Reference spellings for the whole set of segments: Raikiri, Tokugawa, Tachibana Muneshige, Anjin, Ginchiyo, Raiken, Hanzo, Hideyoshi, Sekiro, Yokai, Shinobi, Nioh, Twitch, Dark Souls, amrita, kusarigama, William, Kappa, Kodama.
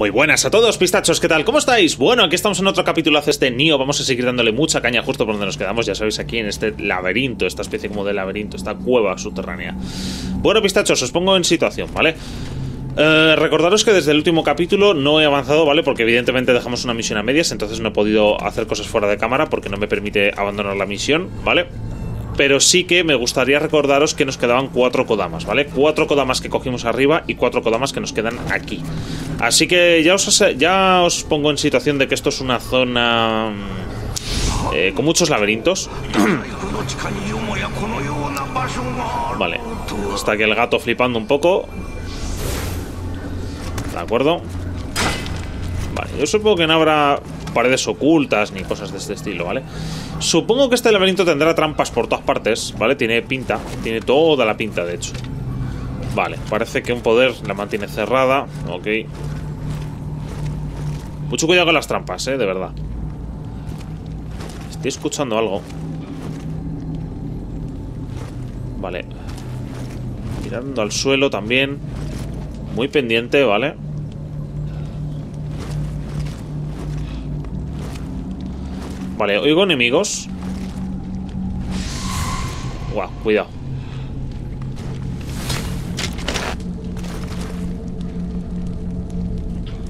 Muy buenas a todos, pistachos, ¿qué tal? ¿Cómo estáis? Bueno, aquí estamos en otro capítulo de este Nioh. Vamos a seguir dándole mucha caña justo por donde nos quedamos, ya sabéis, aquí en este laberinto, esta especie como de laberinto, esta cueva subterránea. Bueno, pistachos, os pongo en situación, ¿vale? Recordaros que desde el último capítulo no he avanzado, ¿vale? Porque evidentemente dejamos una misión a medias, entonces no he podido hacer cosas fuera de cámara porque no me permite abandonar la misión, ¿vale? Pero sí que me gustaría recordaros que nos quedaban 4 Kodamas, ¿vale? 4 Kodamas que cogimos arriba y 4 Kodamas que nos quedan aquí. Así que ya os pongo en situación de que esto es una zona con muchos laberintos. Vale, está aquí el gato flipando un poco. ¿De acuerdo? Vale, yo supongo que no habrá paredes ocultas ni cosas de este estilo, ¿vale? Supongo que este laberinto tendrá trampas por todas partes, ¿vale? Tiene pinta, tiene toda la pinta, de hecho. Vale, parece que un poder la mantiene cerrada. Ok. Mucho cuidado con las trampas, de verdad. Estoy escuchando algo. Vale. Mirando al suelo también. Muy pendiente, ¿vale? Vale, oigo enemigos. Guau, cuidado.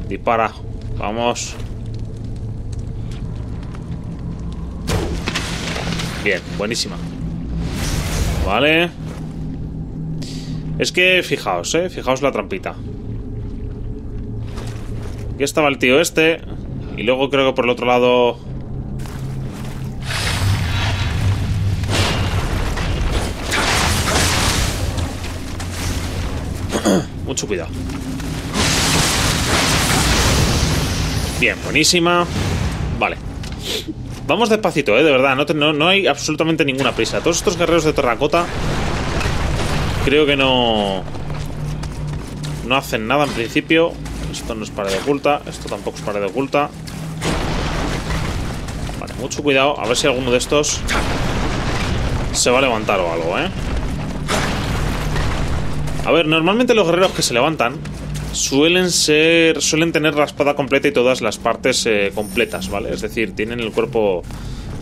Dispara, vamos. Bien, buenísima. Vale. Es que fijaos, fijaos la trampita. Aquí estaba el tío este. Y luego creo que por el otro lado... Mucho cuidado. Bien, buenísima. Vale. Vamos despacito, de verdad. No hay absolutamente ninguna prisa. Todos estos guerreros de terracota creo que no hacen nada en principio. Esto no es pared oculta. Esto tampoco es pared oculta. Vale, mucho cuidado. A ver si alguno de estos se va a levantar o algo, A ver, normalmente los guerreros que se levantan suelen tener la espada completa y todas las partes completas, ¿vale? Es decir, tienen el cuerpo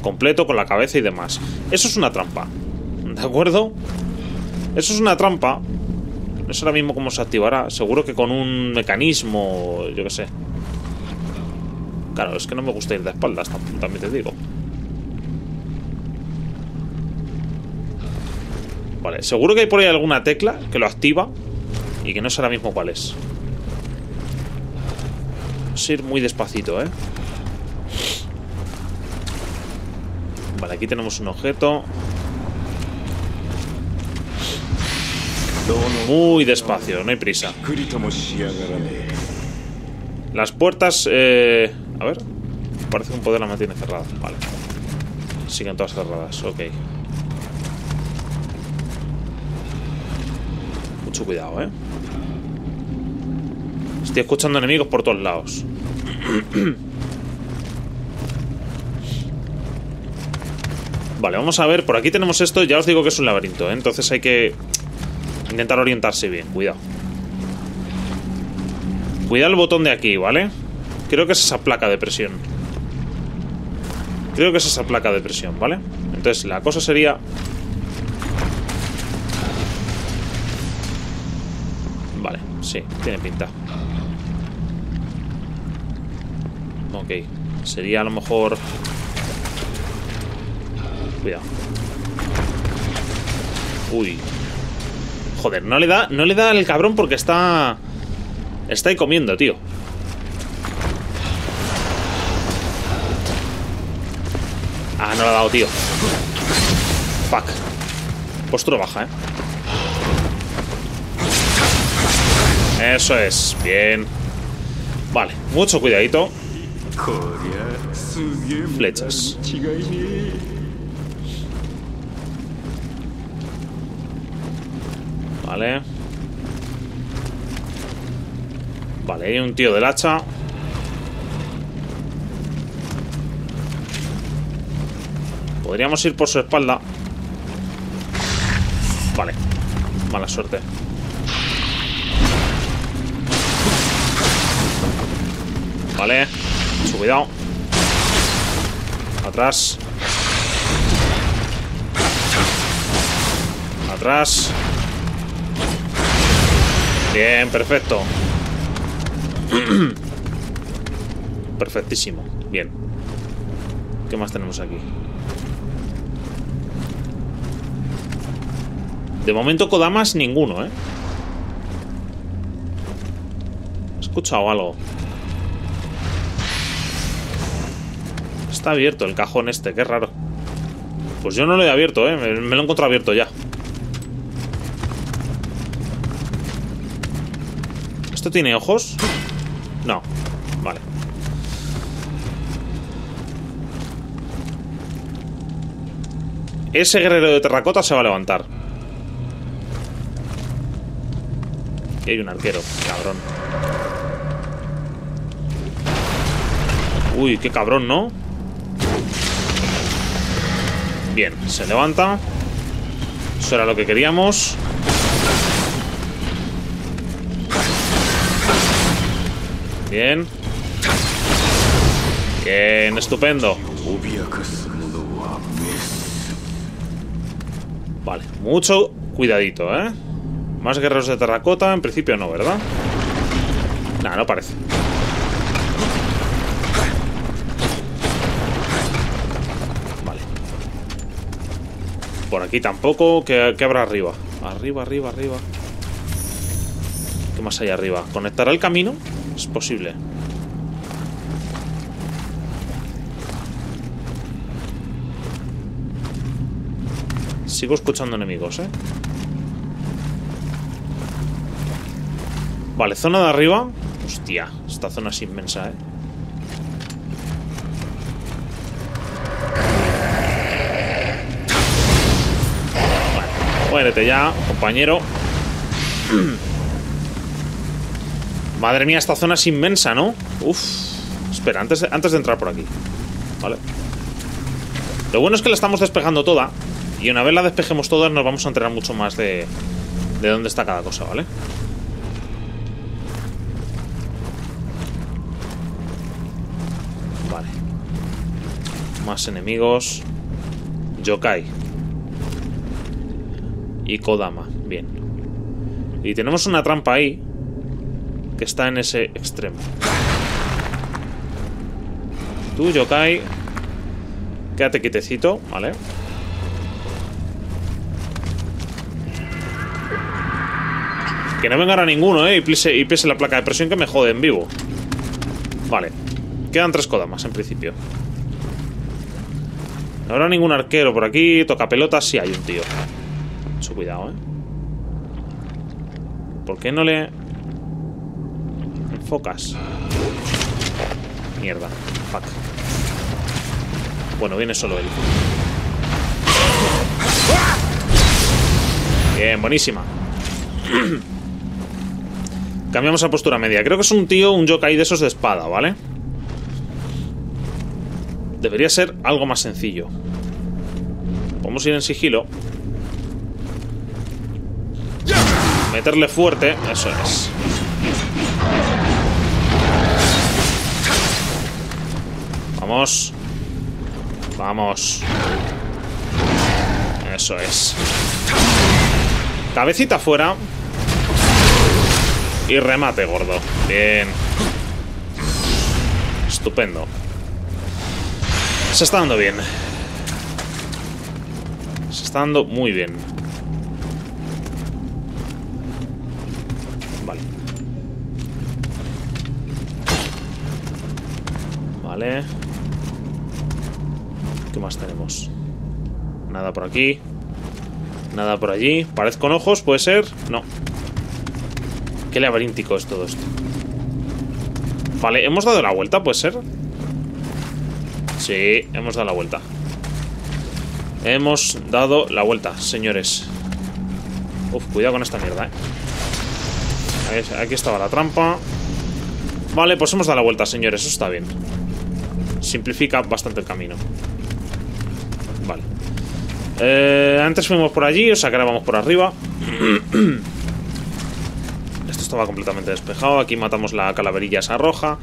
completo con la cabeza y demás. Eso es una trampa, ¿de acuerdo? Eso es una trampa. No sé ahora mismo cómo se activará. Seguro que con un mecanismo, yo qué sé. Claro, es que no me gusta ir de espaldas, también te digo. Vale, seguro que hay por ahí alguna tecla que lo activa y que no sé ahora mismo cuál es. Vamos a ir muy despacito, Vale, aquí tenemos un objeto. Muy despacio, no hay prisa. Las puertas, a ver. Parece que un poder la mantiene cerrada. Vale. Siguen todas cerradas, ok. Mucho cuidado, Estoy escuchando enemigos por todos lados. Vale, vamos a ver. Por aquí tenemos esto. Ya os digo que es un laberinto, entonces hay que intentar orientarse bien. Cuidado. Cuidado el botón de aquí, ¿vale? Creo que es esa placa de presión. Creo que es esa placa de presión, ¿vale? Entonces la cosa sería... Sí, tiene pinta. Ok, sería a lo mejor... Cuidado. Uy. Joder, no le da el cabrón porque está... Está ahí comiendo, tío. Ah, no le ha dado, tío. Fuck. Postura baja, Eso es, bien. Vale, mucho cuidadito. Flechas. Vale. Vale, hay un tío del hacha. Podríamos ir por su espalda. Vale, mala suerte. Vale. Su cuidado. Atrás. Atrás. Bien, perfecto. Perfectísimo. Bien. ¿Qué más tenemos aquí? De momento Kodamas ninguno, ¿eh? He escuchado algo. Está abierto el cajón este, qué raro. Pues yo no lo he abierto, ¿eh? Me lo encuentro abierto ya. ¿Esto tiene ojos? No. Vale. Ese guerrero de terracota se va a levantar. Aquí hay un arquero, cabrón. Uy, qué cabrón, ¿no? Bien, se levanta. Eso era lo que queríamos. Bien. Bien, estupendo. Vale, mucho cuidadito, ¿eh? Más guerreros de terracota, en principio no, ¿verdad? Nah, no parece. Vale. Por aquí tampoco, ¿qué habrá arriba? Arriba, arriba, arriba. ¿Qué más hay arriba? ¿Conectará el camino? Es posible. Sigo escuchando enemigos, ¿eh? Vale, zona de arriba. Hostia, esta zona es inmensa, ¿eh? Vale, muérete ya, compañero. Madre mía, esta zona es inmensa, ¿no? Uf. Espera, antes de entrar por aquí. Vale. Lo bueno es que la estamos despejando toda. Y una vez la despejemos toda, nos vamos a enterar mucho más de dónde está cada cosa, ¿vale? Vale. Más enemigos. Yokai. Y Kodama. Bien. Y tenemos una trampa ahí. Que está en ese extremo. Tú, Yokai. Quédate quietecito, ¿vale? Que no venga ahora ninguno, ¿eh? Y pise la placa de presión que me jode en vivo. Vale. Quedan 3 Kodamas, en principio. No habrá ningún arquero por aquí. Toca pelotas. Sí hay un tío. Mucho cuidado, ¿eh? ¿Por qué no le... Focas. Mierda. Fuck. Bueno, viene solo él. Bien, buenísima. Cambiamos a postura media. Creo que es un tío, un yokai de esos de espada, ¿vale? Debería ser algo más sencillo. Podemos ir en sigilo. Meterle fuerte. Eso es. Vamos. Vamos. Eso es. Cabecita fuera. Y remate, gordo. Bien. Estupendo. Se está dando bien. Se está dando muy bien. Vale. Vale. ¿Qué más tenemos? Nada por aquí. Nada por allí. Pared con ojos, ¿puede ser? No. Qué laberíntico es todo esto. Vale, ¿hemos dado la vuelta? ¿Puede ser? Sí, hemos dado la vuelta. Hemos dado la vuelta, señores. Uf, cuidado con esta mierda, ¿eh? Aquí estaba la trampa. Vale, pues hemos dado la vuelta, señores. Eso está bien. Simplifica bastante el camino. Vale. Antes fuimos por allí, o sea que ahora vamos por arriba. Esto estaba completamente despejado. Aquí matamos la calaverilla esa roja.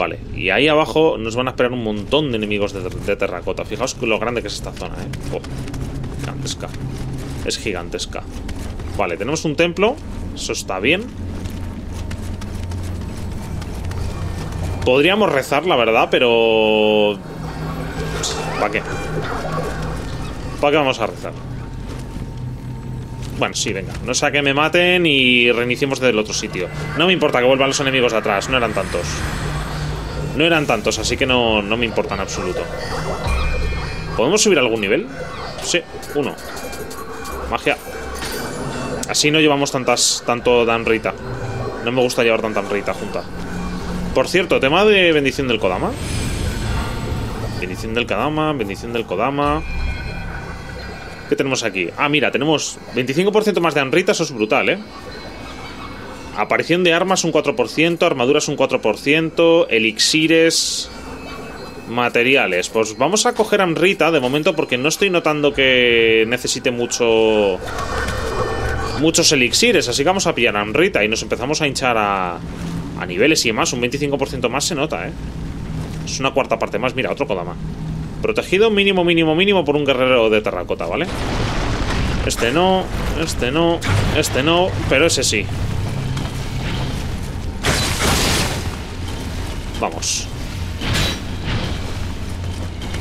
Vale, y ahí abajo nos van a esperar un montón de enemigos de terracota. Fijaos lo grande que es esta zona, oh, gigantesca. Es gigantesca. Vale, tenemos un templo. Eso está bien. Podríamos rezar, la verdad, pero... ¿Para qué? ¿Para qué vamos a rezar? Bueno, sí, venga. No sea que me maten y reiniciemos desde el otro sitio. No me importa que vuelvan los enemigos de atrás. No eran tantos. No eran tantos, así que no me importa en absoluto. ¿Podemos subir algún nivel? Sí, uno. Magia. Así no llevamos tanto Amrita. No me gusta llevar tanta Amrita junta. Por cierto, tema de bendición del Kodama. Bendición del Kodama, bendición del Kodama. ¿Qué tenemos aquí? Ah, mira, tenemos 25% más de Amrita, eso es brutal, ¿eh? Aparición de armas un 4%, armaduras un 4%, elixires, materiales. Pues vamos a coger Amrita de momento porque no estoy notando que necesite muchos elixires. Así que vamos a pillar Amrita y nos empezamos a hinchar a niveles y demás. Un 25% más se nota, ¿eh? Es una cuarta parte más. Mira, otro Kodama. Protegido mínimo por un guerrero de terracota, ¿vale? Este no, este no, este no, pero ese sí. Vamos.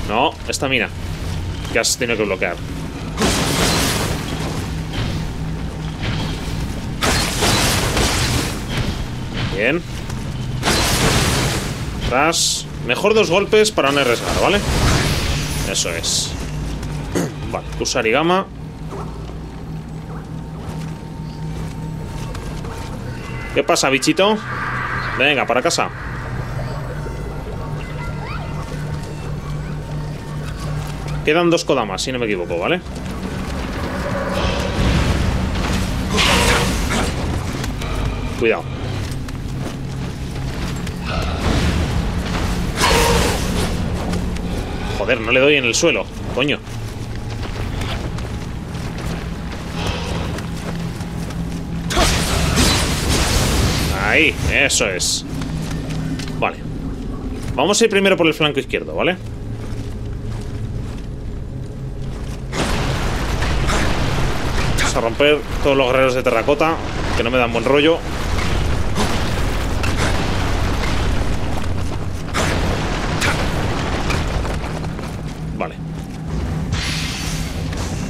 No, esta mina que has tenido que bloquear. Bien. Atrás. Mejor dos golpes para no arriesgar, ¿vale? Eso es. Vale, kusarigama. ¿Qué pasa, bichito? Venga, para casa. Quedan dos Kodamas, si no me equivoco, ¿vale? Cuidado. Joder, no le doy en el suelo, coño. Ahí, eso es. Vale. Vamos a ir primero por el flanco izquierdo, ¿vale? Vamos a romper todos los guerreros de terracota, que no me dan buen rollo.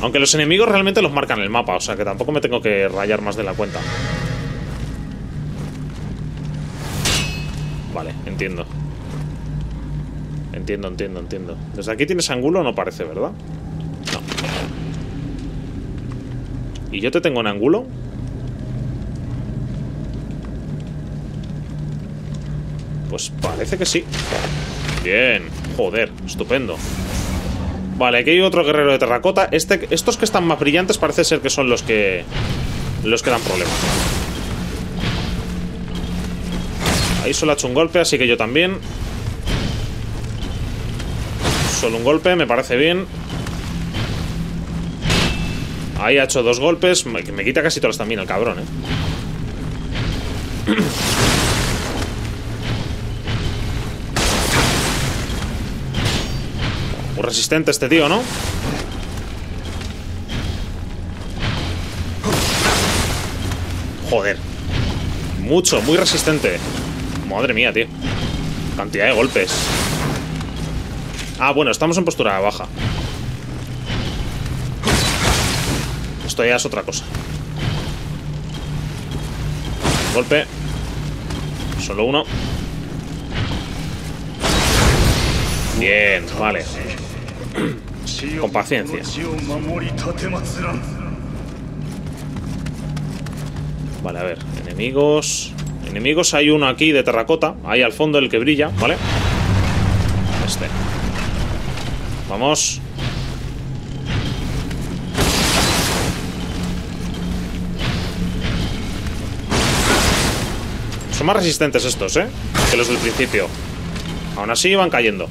Aunque los enemigos realmente los marcan el mapa, o sea que tampoco me tengo que rayar más de la cuenta. Vale, entiendo. Entiendo. Desde aquí tienes ángulo, no parece, ¿verdad? No. ¿Y yo te tengo en ángulo? Pues parece que sí. Bien, joder, estupendo. Vale, aquí hay otro guerrero de terracota. Estos que están más brillantes parece ser que son los que dan problemas. Ahí solo ha hecho un golpe, así que yo también. Solo un golpe, me parece bien. Ahí ha hecho dos golpes. Me quita casi todas las también el cabrón, ¿eh? Resistente este tío, ¿no? Joder. Mucho, muy resistente. Madre mía, tío. Cantidad de golpes. Ah, bueno, estamos en postura baja. Esto ya es otra cosa. Golpe. Solo uno. Bien, vale. Con paciencia. Vale, a ver, enemigos. Enemigos, hay uno aquí de terracota. Ahí al fondo el que brilla, ¿vale? Este. Vamos. Son más resistentes estos, ¿eh? Que los del principio. Aún así van cayendo.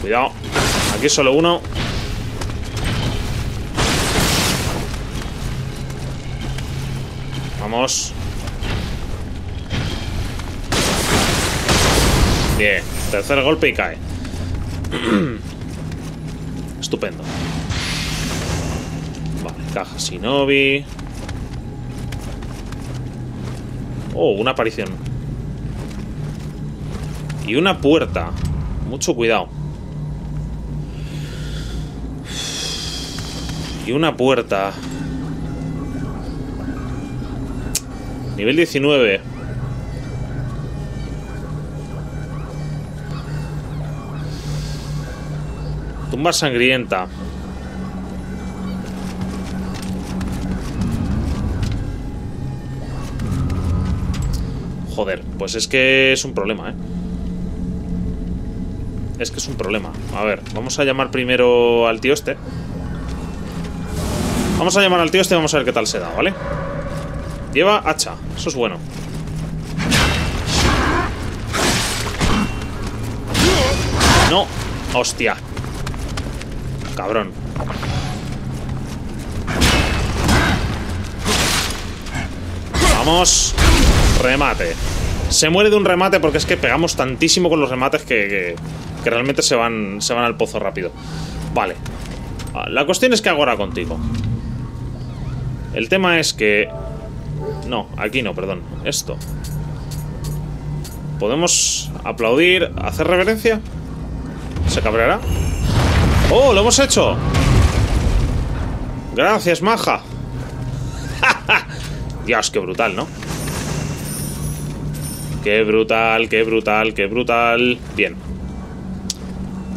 Cuidado, aquí solo uno. Vamos. Bien. Tercer golpe y cae. Estupendo. Vale, caja Shinobi. Oh, una aparición. Y una puerta. Mucho cuidado. Y una puerta. Nivel 19. Tumba sangrienta. Joder, pues es que es un problema, ¿eh? Es que es un problema. A ver, vamos a llamar primero al tío este. Vamos a llamar al tío este y vamos a ver qué tal se da, ¿vale? Lleva hacha, eso es bueno. No, hostia. Cabrón. Vamos. Remate. Se muere de un remate porque es que pegamos tantísimo con los remates que realmente se van al pozo rápido. Vale. La cuestión es que hago ahora contigo. El tema es que... No, aquí no, perdón. Esto. ¿Podemos aplaudir? ¿Hacer reverencia? ¿Se cabreará? ¡Oh, lo hemos hecho! Gracias, maja. Dios, qué brutal, ¿no? ¡Qué brutal, qué brutal, qué brutal! Bien.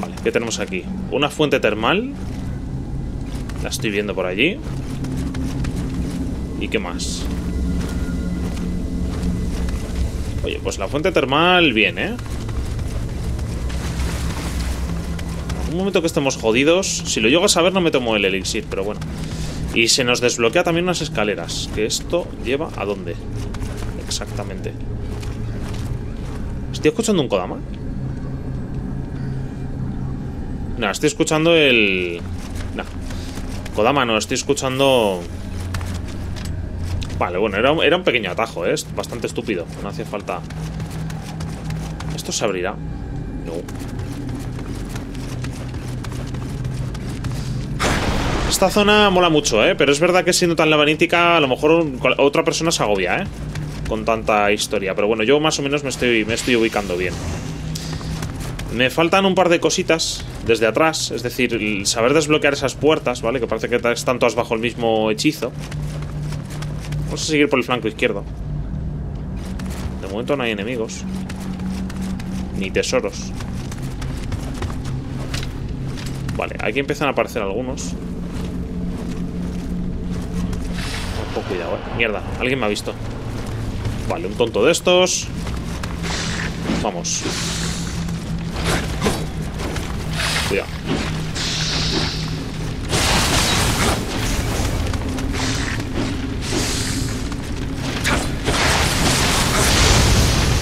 Vale, ¿qué tenemos aquí? Una fuente termal. La estoy viendo por allí. ¿Y qué más? Oye, pues la fuente termal, bien, ¿eh? Un momento que estemos jodidos. Si lo llego a saber no me tomo el elixir, pero bueno. Y se nos desbloquea también unas escaleras. ¿Que esto lleva a dónde? Exactamente. ¿Estoy escuchando un Kodama? No, estoy escuchando el... No, Kodama no, estoy escuchando... Vale, bueno, era un pequeño atajo, ¿eh? Es bastante estúpido, no hacía falta. ¿Esto se abrirá? No. Esta zona mola mucho, ¿eh? Pero es verdad que siendo tan laberíntica, a lo mejor otra persona se agobia, ¿eh? Con tanta historia, pero bueno, yo más o menos me estoy ubicando bien. Me faltan un par de cositas desde atrás, es decir, el saber desbloquear esas puertas, ¿vale? Que parece que están todas bajo el mismo hechizo. Vamos a seguir por el flanco izquierdo. De momento no hay enemigos ni tesoros. Vale, aquí empiezan a aparecer algunos. Un poco cuidado, ¿eh? Mierda, alguien me ha visto. Vale, un tonto de estos. Vamos. Cuidado.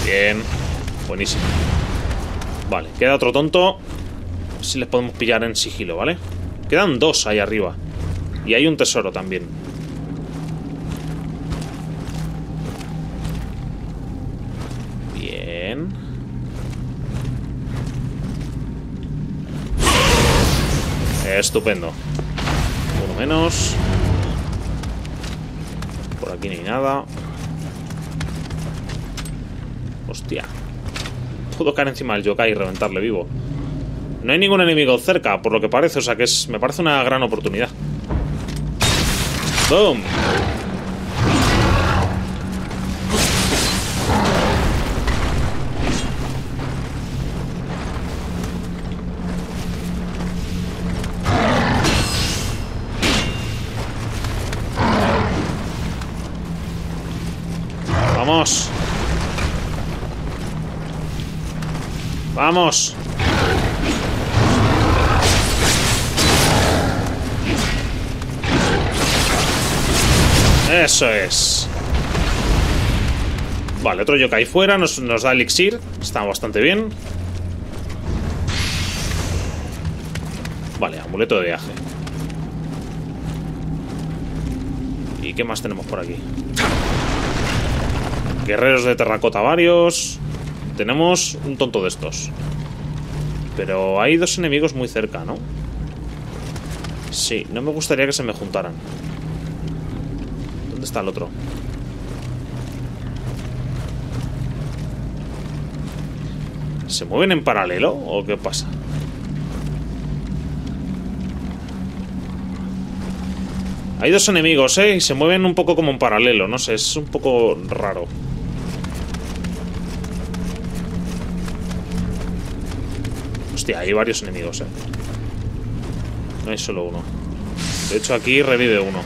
Bien. Buenísimo. Vale, queda otro tonto. A ver si les podemos pillar en sigilo, ¿vale? Quedan dos ahí arriba. Y hay un tesoro también. Estupendo. Uno menos. Por aquí no hay nada. Hostia. Puedo caer encima del yokai y reventarle vivo. No hay ningún enemigo cerca, por lo que parece. O sea que me parece una gran oportunidad. ¡Boom! Vamos. Eso es. Vale, otro yokai fuera. Nos da elixir. Está bastante bien. Vale, amuleto de viaje. ¿Y qué más tenemos por aquí? Guerreros de terracota varios. Tenemos un tonto de estos. Pero hay dos enemigos muy cerca, ¿no? Sí, no me gustaría que se me juntaran. ¿Dónde está el otro? ¿Se mueven en paralelo o qué pasa? Hay dos enemigos, ¿eh? Y se mueven un poco como en paralelo. No sé, es un poco raro. Hostia, hay varios enemigos, ¿eh? No hay solo uno. De hecho, aquí revive uno.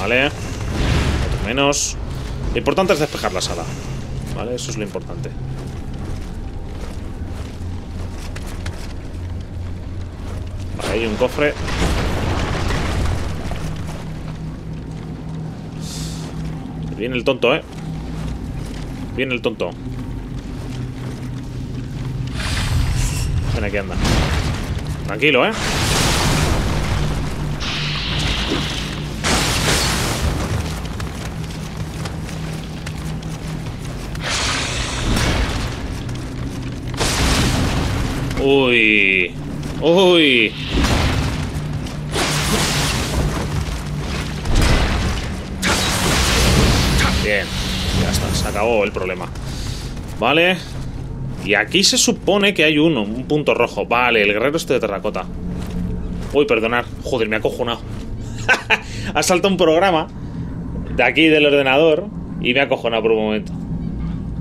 Vale. Otro menos. Lo importante es despejar la sala. Vale, eso es lo importante. Vale, hay un cofre. Viene el tonto, ¿eh? Viene el tonto. Ven aquí, anda. Tranquilo, ¿eh? Uy. Uy. Bien. Ya está, se acabó el problema. Vale. Y aquí se supone que hay uno, un punto rojo. Vale, el guerrero este de terracota. Uy, perdonad. Joder, me ha acojonado. Ha saltado un programa de aquí del ordenador y me ha acojonado por un momento.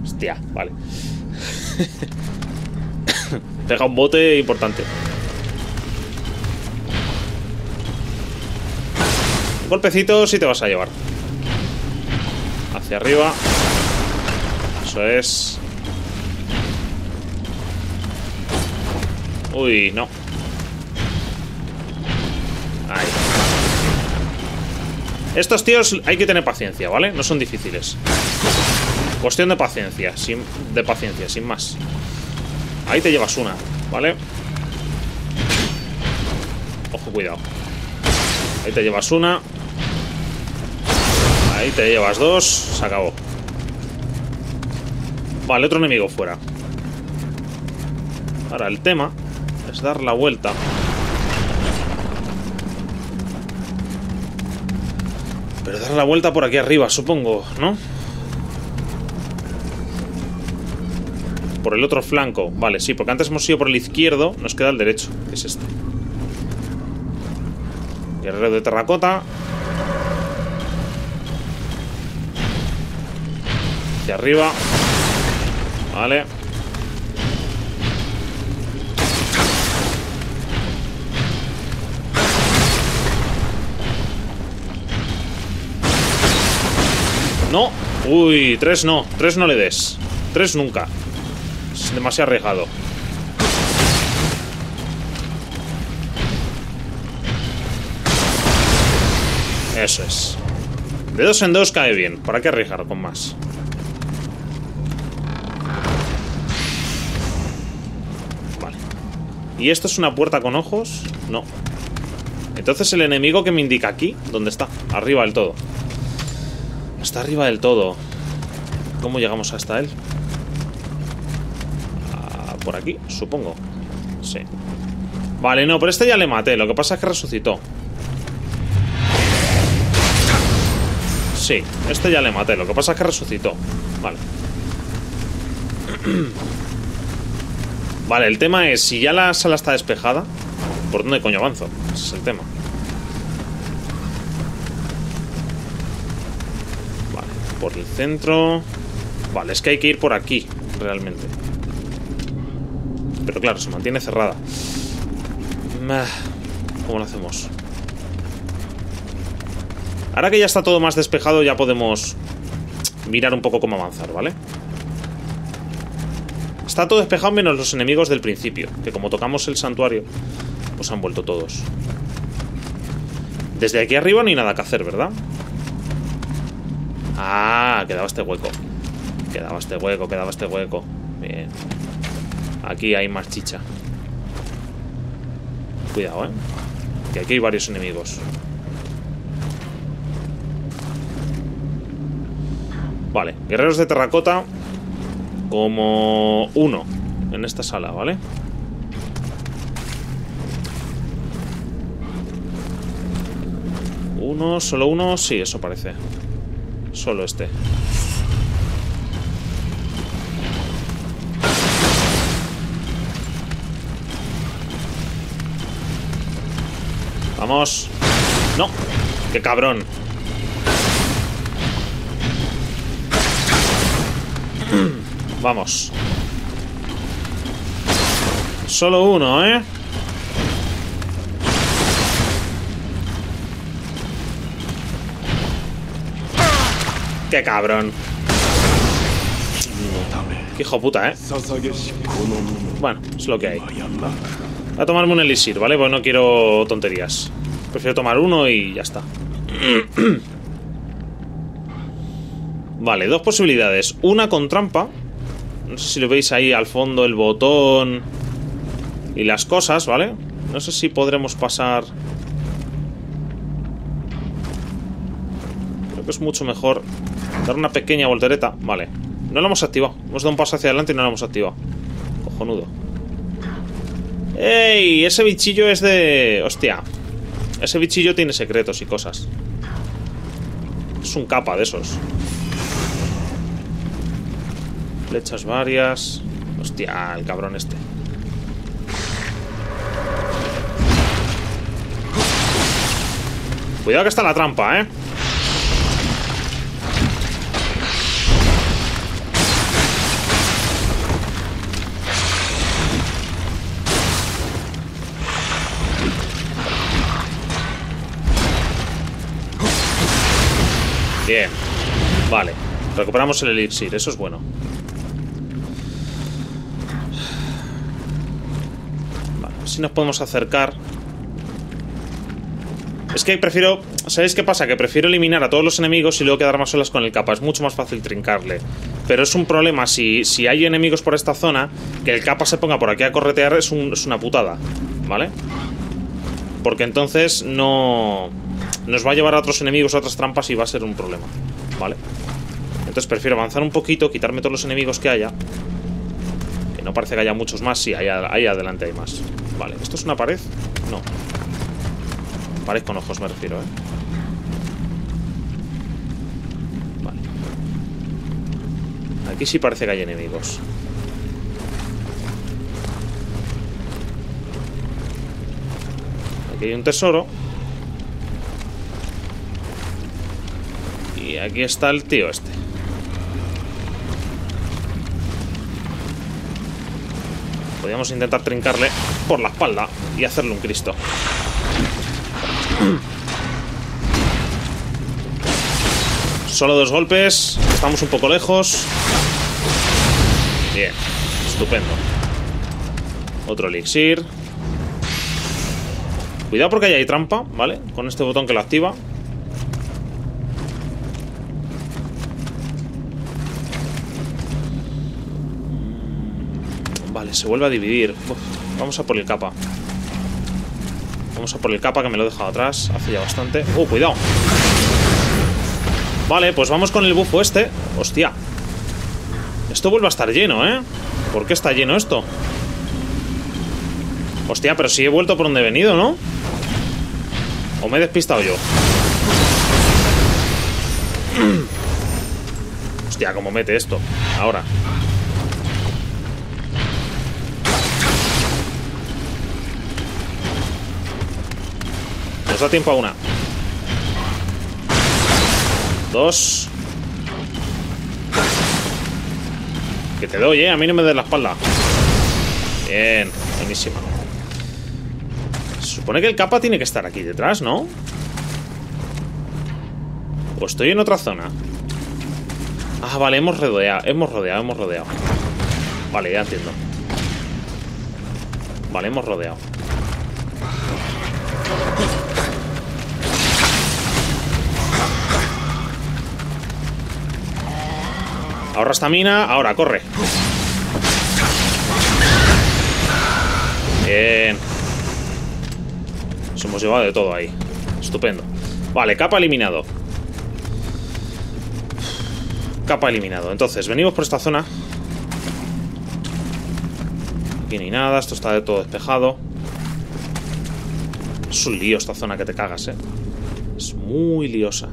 Hostia, vale. Pega un bote importante. Un golpecito sí te vas a llevar. Hacia arriba. Eso es. Uy, no. Ahí. Estos tíos hay que tener paciencia, ¿vale? No son difíciles. Cuestión de paciencia, sin más. Ahí te llevas una, ¿vale? Ojo, cuidado. Ahí te llevas una. Ahí te llevas dos. Se acabó. Vale, otro enemigo fuera. Ahora el tema es dar la vuelta. Pero dar la vuelta por aquí arriba, supongo, ¿no? Por el otro flanco, vale, sí, porque antes hemos ido por el izquierdo, nos queda el derecho, que es este. Guerrero de terracota. Hacia arriba. Vale. No, uy, tres no le des. Tres nunca. Es demasiado arriesgado. Eso es. De dos en dos cae bien. ¿Para qué arriesgar con más? Vale. ¿Y esto es una puerta con ojos? No. Entonces el enemigo que me indica aquí, ¿dónde está? Arriba del todo. Está arriba del todo. ¿Cómo llegamos hasta él? Por aquí, supongo. Sí. Vale, no, pero este ya le maté. Lo que pasa es que resucitó. Sí, este ya le maté. Lo que pasa es que resucitó. Vale. Vale, el tema es, si ya la sala está despejada, ¿por dónde coño avanzo? Ese es el tema. Vale, por el centro. Vale, es que hay que ir por aquí, realmente. Pero claro, se mantiene cerrada. ¿Cómo lo hacemos? Ahora que ya está todo más despejado, ya podemos mirar un poco cómo avanzar, ¿vale? Está todo despejado menos los enemigos del principio, que como tocamos el santuario, pues han vuelto todos. Desde aquí arriba no hay nada que hacer, ¿verdad? Ah, quedaba este hueco. Quedaba este hueco, quedaba este hueco. Bien. Aquí hay más chicha. Cuidado, ¿eh? Que aquí hay varios enemigos. Vale, guerreros de terracota. Como uno en esta sala, ¿vale? Uno, solo uno, sí, eso parece. Solo este. Vamos. No, qué cabrón. Vamos. Solo uno, ¿eh? ¡Qué cabrón! ¡Qué hijo puta, eh! Bueno, es lo que hay. Voy a tomarme un elixir, ¿vale? Pues no quiero tonterías. Prefiero tomar uno y ya está. Vale, dos posibilidades. Una con trampa. No sé si lo veis ahí al fondo el botón y las cosas, ¿vale? No sé si podremos pasar... Creo que es mucho mejor dar una pequeña voltereta. Vale, no lo hemos activado. Hemos dado un paso hacia adelante y no lo hemos activado. Cojonudo. ¡Ey! Ese bichillo es de... Hostia. Ese bichillo tiene secretos y cosas. Es un Kappa de esos. Flechas varias. Hostia, el cabrón este. Cuidado que está la trampa, ¿eh? Bien. Vale. Recuperamos el elixir, eso es bueno. Si nos podemos acercar. Es que prefiero... ¿Sabéis qué pasa? Que prefiero eliminar a todos los enemigos y luego quedarme solas con el Kappa. Es mucho más fácil trincarle. Pero es un problema si hay enemigos por esta zona. Que el Kappa se ponga por aquí a corretear es una putada, ¿vale? Porque entonces no... Nos va a llevar a otros enemigos, a otras trampas y va a ser un problema, ¿vale? Entonces prefiero avanzar un poquito, quitarme todos los enemigos que haya. Que no parece que haya muchos más. Sí, ahí adelante hay más. Vale, ¿esto es una pared? No. Pared con ojos me refiero, ¿eh? Vale. Aquí sí parece que hay enemigos. Aquí hay un tesoro. Y aquí está el tío este. Podríamos intentar trincarle por la espalda y hacerle un Cristo. Solo dos golpes. Estamos un poco lejos. Bien. Estupendo. Otro elixir. Cuidado porque ahí hay trampa, ¿vale? Con este botón que lo activa. Se vuelve a dividir. Uf, vamos a por el Kappa. Vamos a por el Kappa, que me lo he dejado atrás hace ya bastante. ¡Oh, cuidado! Vale, pues vamos con el bufo este. ¡Hostia! Esto vuelve a estar lleno, ¿eh? ¿Por qué está lleno esto? Hostia, pero sí he vuelto por donde he venido, ¿no? ¿O me he despistado yo? Hostia, cómo mete esto. Ahora. Da tiempo a una. Dos. Que te doy, a mí no me des la espalda. Bien, buenísima. Se supone que el Kappa tiene que estar aquí detrás, ¿no? O estoy en otra zona. Ah, vale, hemos rodeado. Vale, ya entiendo. Vale, hemos rodeado. Ahorra estamina, ahora corre. Bien. Eso Hemos llevado de todo ahí. Estupendo. Vale, Kappa eliminado. Kappa eliminado. Entonces, venimos por esta zona. Aquí no hay nada. Esto está de todo despejado. Es un lío esta zona que te cagas, eh. Es muy liosa.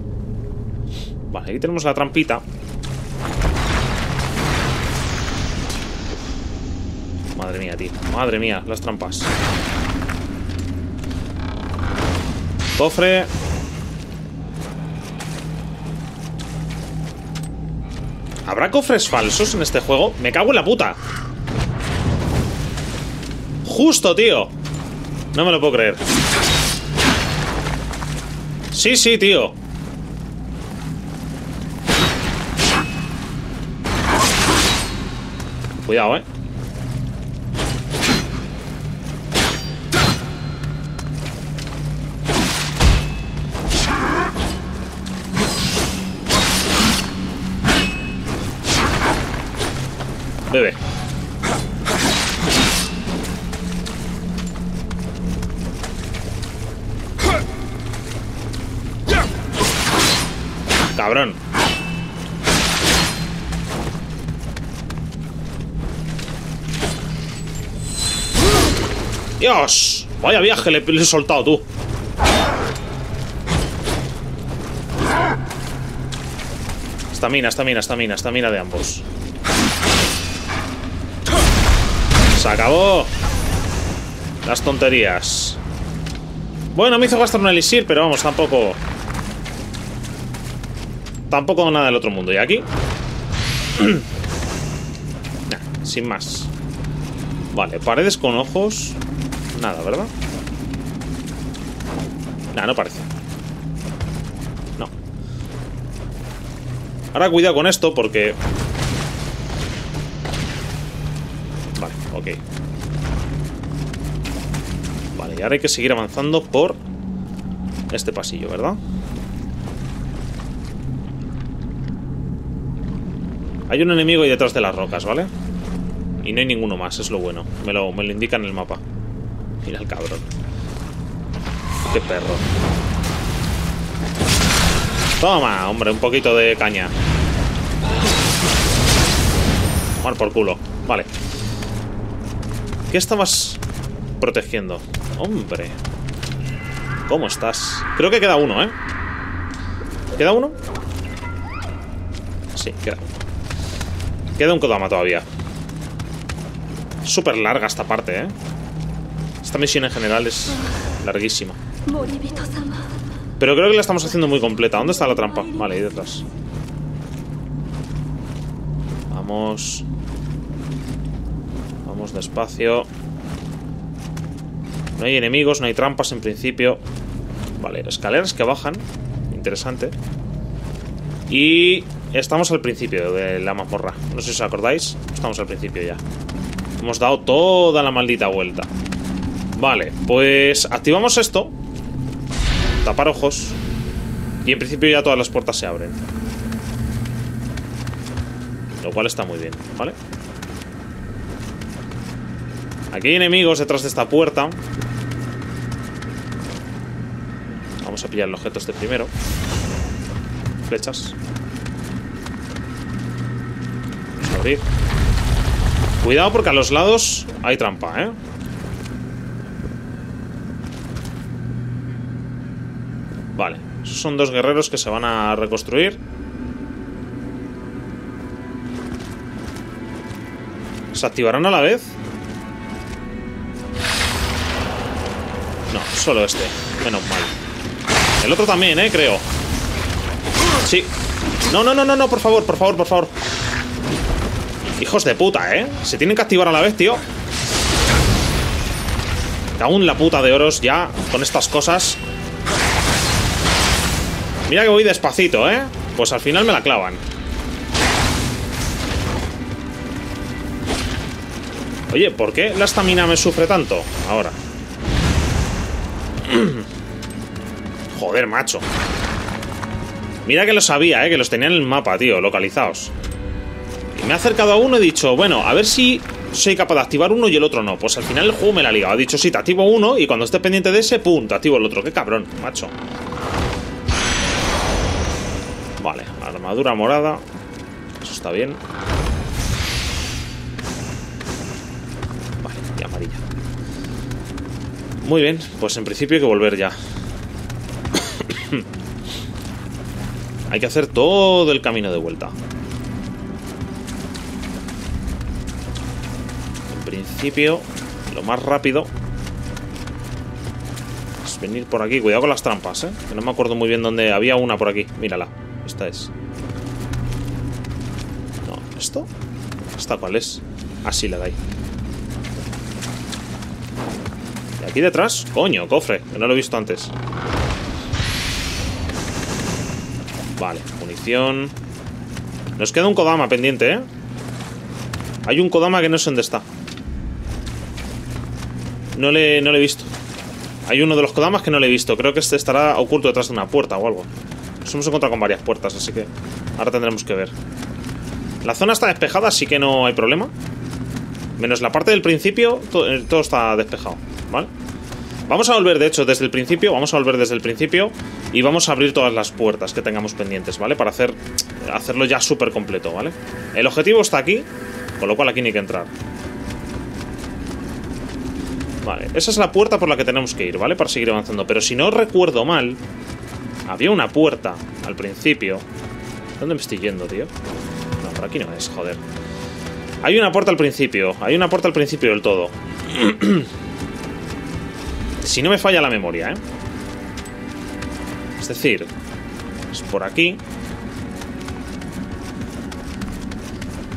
Vale, aquí tenemos la trampita. Madre mía, tío. Madre mía, las trampas. Cofre. ¿Habrá cofres falsos en este juego? ¡Me cago en la puta! ¡Justo, tío! No me lo puedo creer. Sí, sí, tío. Cuidado, eh. Bebe. Cabrón. Dios, vaya viaje le he soltado, tú. Esta mina de ambos. Se acabó. Las tonterías. Bueno, me hizo gastar un elixir, pero vamos, tampoco. Tampoco nada del otro mundo. Y aquí nah, sin más. Vale, paredes con ojos. Nada, ¿verdad? Nah, no parece. No. Ahora cuidado con esto porque... Okay. Vale, y ahora hay que seguir avanzando por este pasillo, ¿verdad? Hay un enemigo ahí detrás de las rocas, ¿vale? Y no hay ninguno más, es lo bueno. Me lo indica en el mapa. Mira el cabrón. Qué perro. Toma, hombre, un poquito de caña. Mal por culo. Vale. ¿Qué estabas protegiendo? Hombre. ¿Cómo estás? Creo que queda uno, ¿eh? ¿Queda uno? Sí, queda uno. Queda un Kodama todavía. Súper larga esta parte, ¿eh? Esta misión en general es larguísima. Pero creo que la estamos haciendo muy completa. ¿Dónde está la trampa? Vale, ahí detrás. Vamos... Despacio. No hay enemigos, no hay trampas en principio. Vale, escaleras que bajan. Interesante. Y estamos al principio de la mazmorra. No sé si os acordáis. Estamos al principio ya. Hemos dado toda la maldita vuelta. Vale, pues activamos esto. Tapar ojos. Y en principio ya todas las puertas se abren. Lo cual está muy bien, ¿vale? Aquí hay enemigos detrás de esta puerta. Vamos a pillar el objeto este primero. Flechas. Vamos a abrir. Cuidado porque a los lados hay trampa, ¿eh? Vale, esos son dos guerreros que se van a reconstruir. ¿Se activarán a la vez? No, solo este. Menos mal. El otro también, creo. Sí. No, por favor. Hijos de puta, Se tienen que activar a la vez, tío. Aún la puta de oros ya con estas cosas. Mira que voy despacito, Pues al final me la clavan. Oye, ¿por qué la estamina me sufre tanto ahora? Joder, macho. Mira que lo sabía, que los tenía en el mapa, tío, localizados. Y me he acercado a uno y he dicho, bueno, a ver si soy capaz de activar uno y el otro no. Pues al final el juego me la ha ligado. Ha dicho, sí, te activo uno y cuando estés pendiente de ese, pum, te activo el otro. Qué cabrón, macho. Vale, armadura morada. Eso está bien. Vale, y amarilla. Muy bien, pues en principio hay que volver ya. Hay que hacer todo el camino de vuelta. En principio, lo más rápido es venir por aquí. Cuidado con las trampas, ¿eh? Que no me acuerdo muy bien dónde. Había una por aquí. Mírala. Esta es. No, ¿esto? ¿Esta cuál es? Así le da ahí. Y aquí detrás, coño, cofre. Que no lo he visto antes. Vale, munición. Nos queda un Kodama pendiente, ¿eh? Hay un Kodama que no sé dónde está. No le he visto. Hay uno de los Kodamas que no le he visto. Creo que este estará oculto detrás de una puerta o algo. Nos hemos encontrado con varias puertas, así que ahora tendremos que ver. La zona está despejada, así que no hay problema. Menos la parte del principio, todo está despejado, ¿vale? Vamos a volver, de hecho, desde el principio. Vamos a volver desde el principio y vamos a abrir todas las puertas que tengamos pendientes, ¿vale? Para hacerlo ya súper completo, ¿vale? El objetivo está aquí, con lo cual aquí no hay que entrar. Vale, esa es la puerta por la que tenemos que ir, ¿vale? Para seguir avanzando. Pero si no recuerdo mal, había una puerta al principio. ¿Dónde me estoy yendo, tío? No, por aquí no es, joder. Hay una puerta al principio. Hay una puerta al principio del todo. Si no me falla la memoria, ¿eh? Es decir, es por aquí.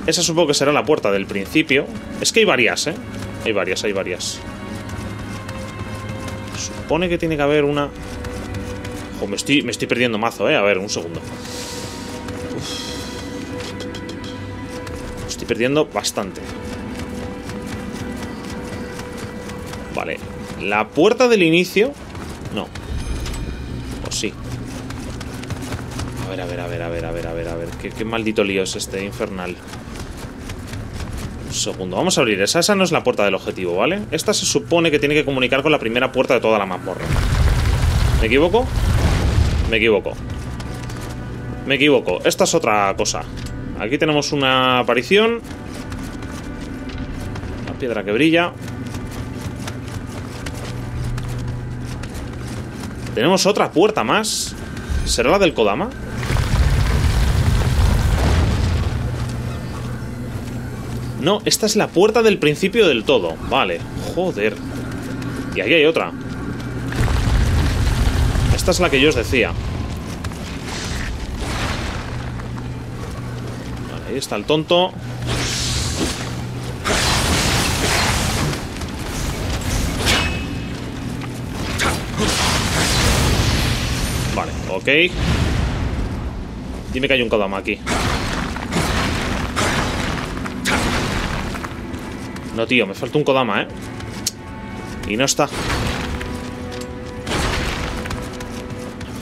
Esa supongo que será la puerta del principio. Es que hay varias, ¿eh? Hay varias. Supone que tiene que haber una... Ojo, me estoy perdiendo mazo, ¿eh? A ver, un segundo. Uf. Me estoy perdiendo bastante. Vale. La puerta del inicio... No. O sí. A ver. ¿Qué maldito lío es este infernal? Un segundo. Vamos a abrir esa. Esa no es la puerta del objetivo, ¿vale? Esta se supone que tiene que comunicar con la primera puerta de toda la mazmorra. ¿Me equivoco? Me equivoco. Esta es otra cosa. Aquí tenemos una aparición. Una piedra que brilla. Tenemos otra puerta más. ¿Será la del Kodama? No, esta es la puerta del principio del todo. Vale, joder. Y aquí hay otra. Esta es la que yo os decía. Vale, ahí está el tonto. Ok. Dime que hay un Kodama aquí. No, tío, me falta un Kodama, ¿eh? Y no está.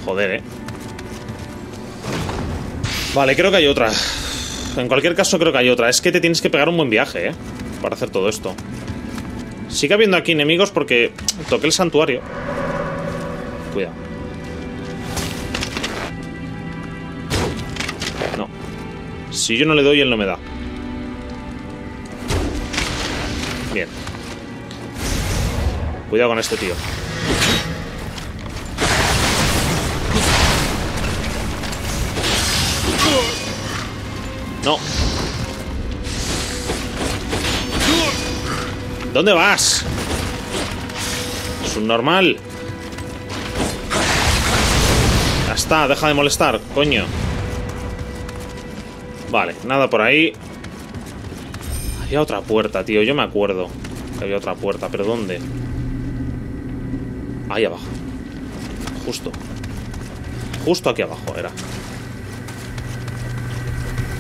Joder, ¿eh? Vale, creo que hay otra. En cualquier caso creo que hay otra. Es que te tienes que pegar un buen viaje, ¿eh? Para hacer todo esto. Sigue habiendo aquí enemigos porque toqué el santuario. Cuidado. Si yo no le doy, él no me da. Bien. Cuidado con este tío. No. ¿Dónde vas? Es un normal. Ya está, deja de molestar, coño. Vale, nada por ahí. Había otra puerta, tío. Yo me acuerdo que había otra puerta. ¿Pero dónde? Ahí abajo. Justo aquí abajo era.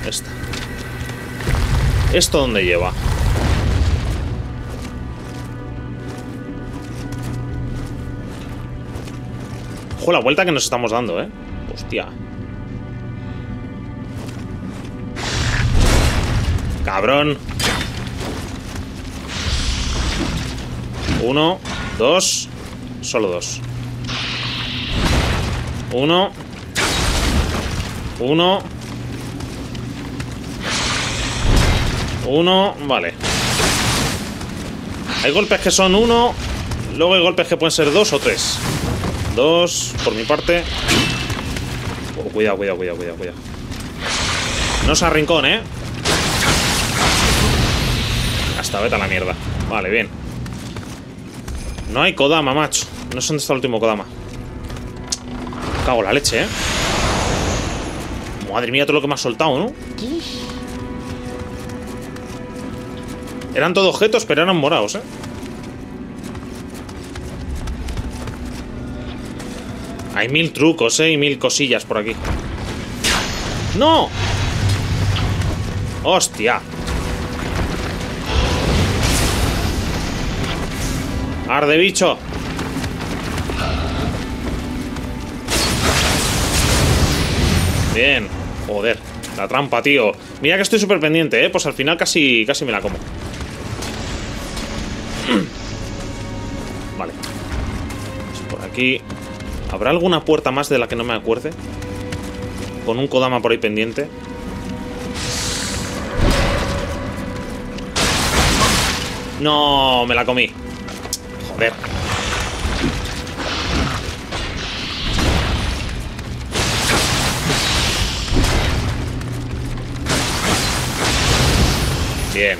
Esta. ¿Esto dónde lleva? Ojo la vuelta que nos estamos dando, ¿eh? Hostia. Cabrón. Uno, dos, solo dos. Uno. Uno. Uno, vale. Hay golpes que son uno, luego hay golpes que pueden ser dos o tres. Dos, por mi parte. Oh, cuidado, cuidado, cuidado, cuidado, cuidado. No se arrincone, ¿eh? Hasta vete a la mierda. Vale, bien. No hay Kodama, macho. No sé dónde está el último Kodama. Me cago en la leche, ¿eh? Madre mía, todo lo que me ha soltado, ¿no? Eran todos objetos, pero eran morados, ¿eh? Hay mil trucos, ¿eh? Y mil cosillas por aquí. ¡No! ¡Hostia! ¡Arde, bicho! Bien. Joder, la trampa, tío. Mira que estoy súper pendiente, ¿eh? Pues al final casi me la como. Vale. Pues por aquí. ¿Habrá alguna puerta más de la que no me acuerde? Con un Kodama por ahí pendiente. No, me la comí. Joder. Bien.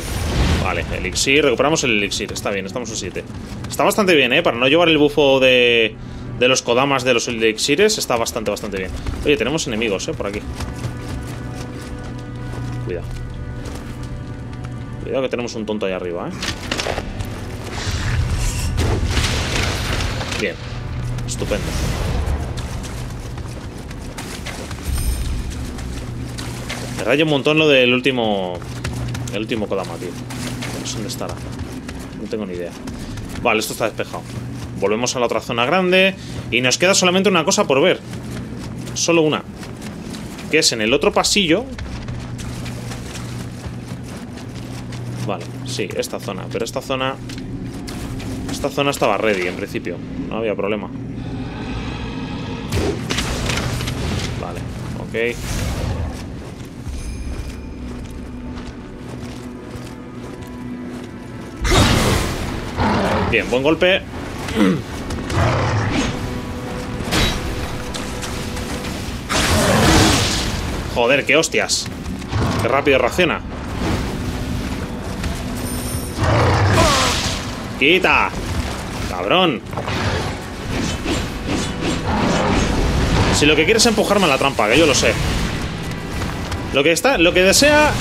Vale, elixir. Recuperamos el elixir. Está bien, estamos en 7. Está bastante bien, ¿eh? Para no llevar el bufo de los Kodamas de los elixires, está bastante bien. Oye, tenemos enemigos, ¿eh? Por aquí. Cuidado. Cuidado que tenemos un tonto ahí arriba, ¿eh? Bien. Estupendo. Me raya un montón lo del último... El último Kodama, tío. No sé dónde estará. No tengo ni idea. Vale, esto está despejado. Volvemos a la otra zona grande. Y nos queda solamente una cosa por ver. Solo una. Que es en el otro pasillo. Vale, sí, esta zona. Pero esta zona... Esta zona estaba ready en principio. No había problema. Vale, ok. Bien, buen golpe. Joder, qué hostias. Qué rápido reacciona. ¡Quita! ¡Cabrón! Si lo que quieres es empujarme a la trampa, que yo lo sé. Lo que desea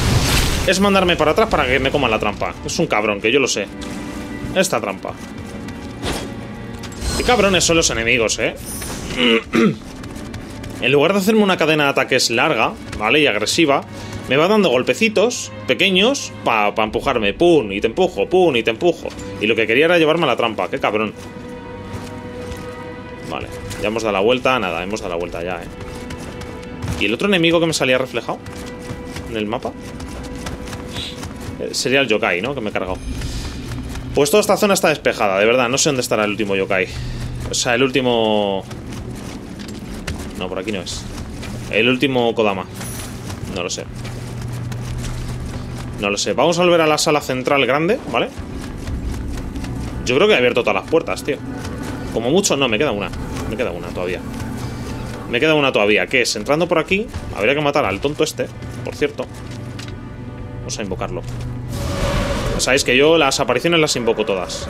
es mandarme para atrás para que me coman la trampa. Es un cabrón, que yo lo sé. Esta trampa. Qué cabrones son los enemigos, ¿eh? En lugar de hacerme una cadena de ataques larga, ¿vale? Y agresiva, me va dando golpecitos pequeños para empujarme. Pum, y te empujo, pum, y te empujo. Y lo que quería era llevarme a la trampa. Qué cabrón. Vale, ya hemos dado la vuelta. Nada, hemos dado la vuelta ya, ¿eh? ¿Y el otro enemigo que me salía reflejado en el mapa? Sería el Yokai, ¿no? Que me he cargado. Pues toda esta zona está despejada, de verdad. No sé dónde estará el último Yokai. O sea, el último... No, por aquí no es. El último Kodama. No lo sé. No lo sé. Vamos a volver a la sala central grande, ¿vale? Yo creo que he abierto todas las puertas, tío. Como mucho... No, me queda una. Me queda una todavía. Me queda una todavía. ¿Qué es? Entrando por aquí, habría que matar al tonto este, por cierto. Vamos a invocarlo. Sabéis que yo las apariciones las invoco todas.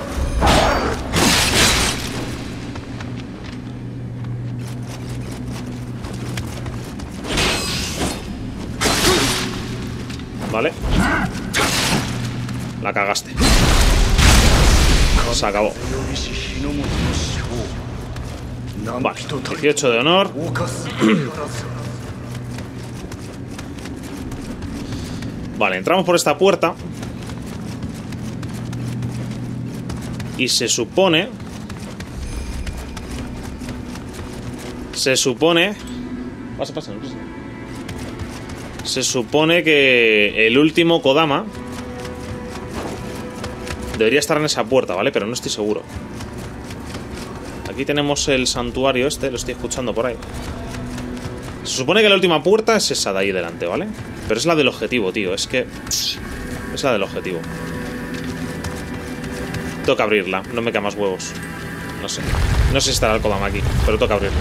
Vale. La cagaste. Se acabó. Vale, 18 de honor. Vale, entramos por esta puerta. Y se supone se supone que el último Kodama Debería estar en esa puerta, ¿vale? Pero no estoy seguro. Aquí tenemos el santuario este, lo estoy escuchando por ahí. Se supone que la última puerta es esa de ahí delante, ¿vale? Pero es la del objetivo, tío, es que... es la del objetivo. Toca abrirla, no me cae más huevos. No sé. No sé si estará el Kodama aquí, pero toca abrirla.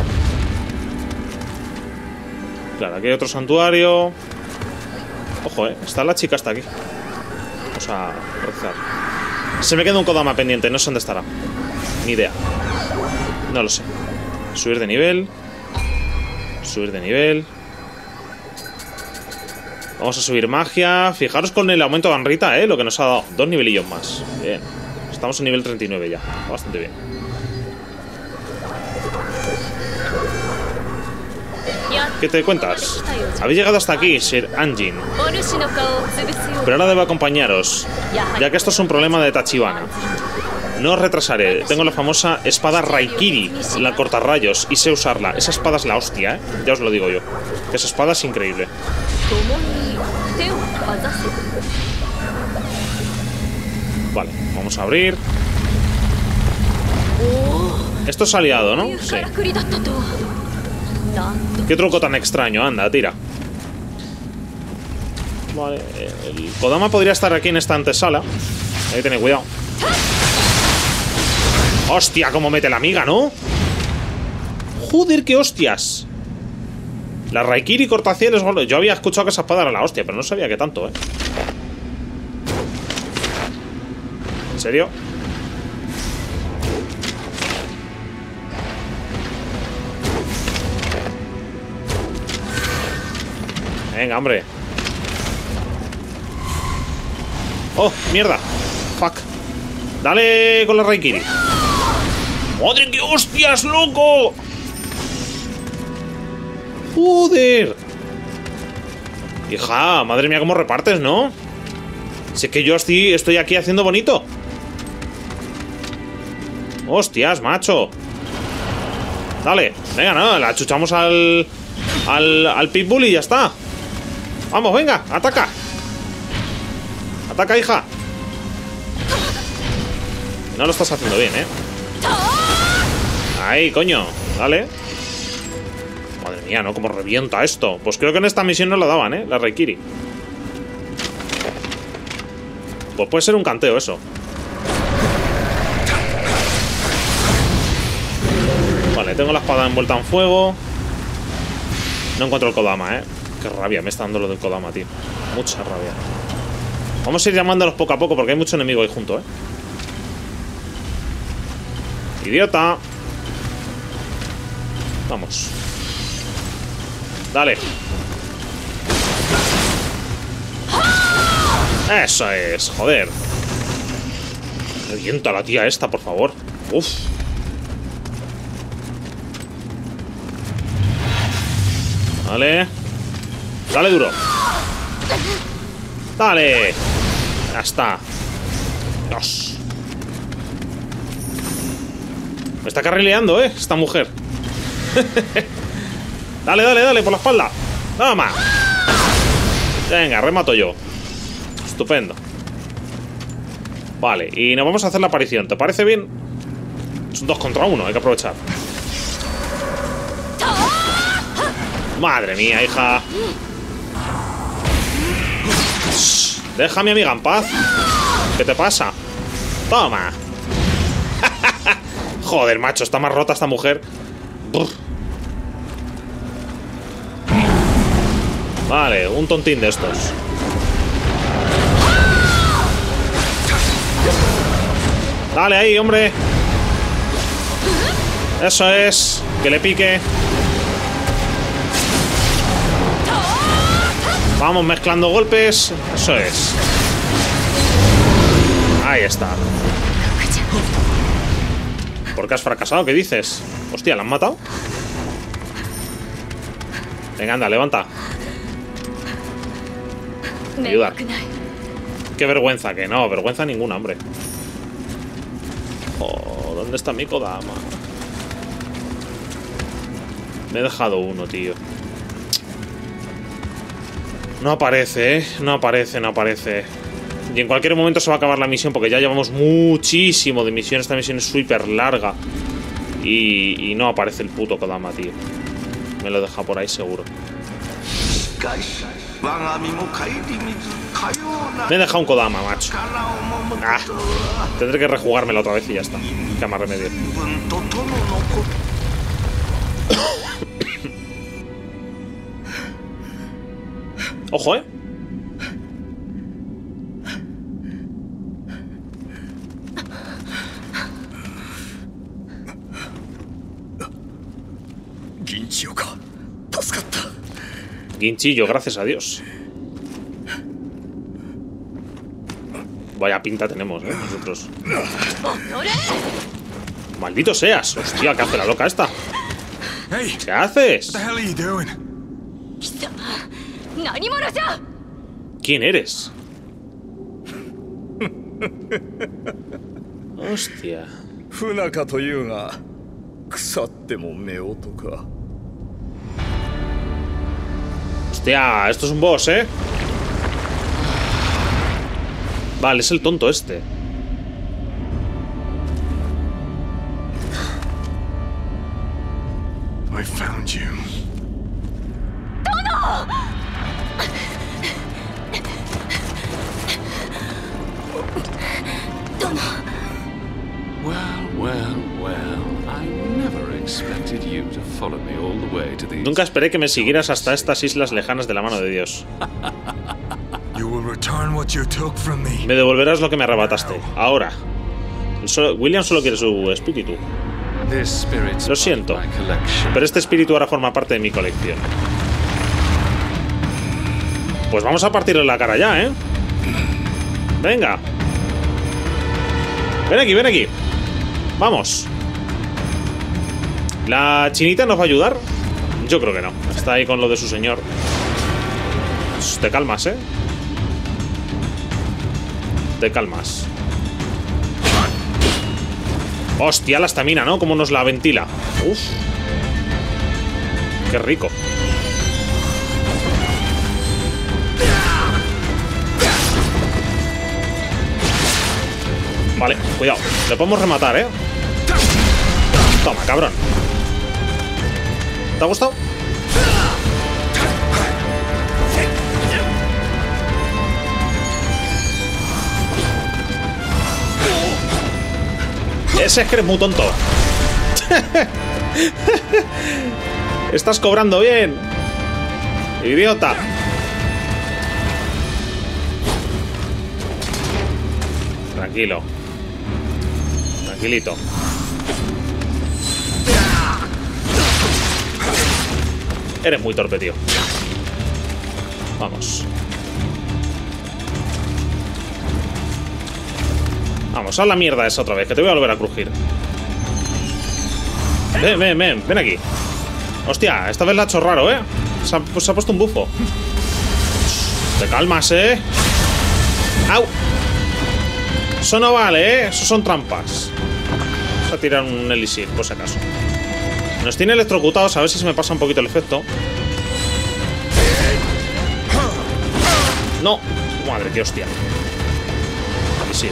Claro, aquí hay otro santuario. Ojo, está la chica hasta aquí. Vamos a rezar. Se me queda un Kodama pendiente, no sé dónde estará. Ni idea. No lo sé. Subir de nivel. Subir de nivel. Vamos a subir magia. Fijaros con el aumento de amrita, lo que nos ha dado. 2 nivelillos más. Bien. Estamos en nivel 39 ya. Bastante bien. ¿Qué te cuentas? Habéis llegado hasta aquí, Sir Anjin. Pero ahora debo acompañaros, ya que esto es un problema de Tachibana. No os retrasaré. Tengo la famosa espada Raikiri, la cortarrayos, y sé usarla. Esa espada es la hostia, ¿eh? Ya os lo digo yo. Esa espada es increíble. Vale, vamos a abrir. Esto es aliado, ¿no? Sí. Qué truco tan extraño, anda, tira. Vale, el Kodama podría estar aquí en esta antesala. Hay que tener cuidado. ¡Hostia, cómo mete la amiga, ¿no? ¡Joder, qué hostias! La Raikiri cortacielos... Yo había escuchado que esa espada era la hostia, pero no sabía que tanto, ¿eh? ¿En serio? Venga, hombre. ¡Oh, mierda! ¡Fuck! ¡Dale con la Raikiri! ¡Madre, qué hostias, loco! ¡Joder! Hija, madre mía, cómo repartes, ¿no? Si es que yo estoy aquí haciendo bonito. ¡Hostias, macho! Dale, venga, nada, la chuchamos al pitbull y ya está. Vamos, venga, ataca. Ataca, hija. No lo estás haciendo bien, ¿eh? Ahí, coño, dale. Madre mía, ¿no? Cómo revienta esto. Pues creo que en esta misión no la daban, ¿eh? La Raikiri. Pues puede ser un canteo eso. Vale, tengo la espada envuelta en fuego. No encuentro el Kodama, ¿eh? Qué rabia me está dando lo del Kodama, tío. Mucha rabia. Vamos a ir llamándolos poco a poco porque hay mucho enemigo ahí junto, ¿eh? Idiota. Vamos. Dale. Eso es, joder. Revienta la tía esta, por favor. Uf. Vale. Dale duro. Dale. Ya está. Dios. Me está carrileando, esta mujer. Dale, dale, dale, por la espalda. Nada más. Venga, remato yo. Estupendo. Vale, y nos vamos a hacer la aparición. ¿Te parece bien? Es un 2 contra 1, hay que aprovechar. Madre mía, hija. Deja a mi amiga en paz. ¿Qué te pasa? Toma. Joder, macho, está más rota esta mujer. Brr. Vale, un tontín de estos. Dale ahí, hombre. Eso es, que le pique. Vamos mezclando golpes. Eso es. Ahí está. ¿Por qué has fracasado? ¿Qué dices? Hostia, ¿la han matado? Venga, anda, levanta. Ayudar. Qué vergüenza, que no, vergüenza ninguna, hombre. Oh, ¿dónde está mi Kodama? Me he dejado uno, tío. No aparece, ¿eh? No aparece. Y en cualquier momento se va a acabar la misión, porque ya llevamos muchísimo de misión. Esta misión es súper larga. Y no aparece el puto Kodama, tío. Me lo deja por ahí seguro. Me he dejado un Kodama, macho. Ah, tendré que rejugármelo otra vez y ya está. Qué más remedio. Ojo, ¿eh? Ginchiyo, gracias a Dios. Vaya pinta tenemos, ¿eh? Nosotros. ¡Maldito seas! ¡Hostia, qué hace la loca esta! ¿Qué haces? ¿Quién eres? Hostia. Hostia, esto es un boss, ¿eh? Vale, es el tonto este. I found you. Nunca esperé que me siguieras hasta estas islas lejanas de la mano de Dios. Me devolverás lo que me arrebataste. Ahora. William solo quiere su espíritu. Lo siento, pero este espíritu ahora forma parte de mi colección. Pues vamos a partirle la cara ya, ¿eh? Venga. Ven aquí, ven aquí. Vamos. ¿La chinita nos va a ayudar? Yo creo que no. Está ahí con lo de su señor. Te calmas, ¿eh? Te calmas. Hostia, la estamina, ¿no? Como nos la ventila. Uf. Qué rico. Vale, cuidado. Lo podemos rematar, ¿eh? Toma, cabrón. ¿Te ha gustado? Ese es que eres muy tonto. Estás cobrando bien, idiota. Tranquilo. Tranquilito. Eres muy torpe, tío. Vamos. Vamos, haz la mierda esa otra vez, que te voy a volver a crujir. Ven, ven, ven, ven aquí. Hostia, esta vez la ha hecho raro, ¿eh? Se ha puesto un bufo. Te calmas, ¿eh? ¡Au! Eso no vale, ¿eh? Eso son trampas. Vamos a tirar un elixir, por si acaso. Nos tiene electrocutados, a ver si se me pasa un poquito el efecto. No. Madre, qué hostia. Sí.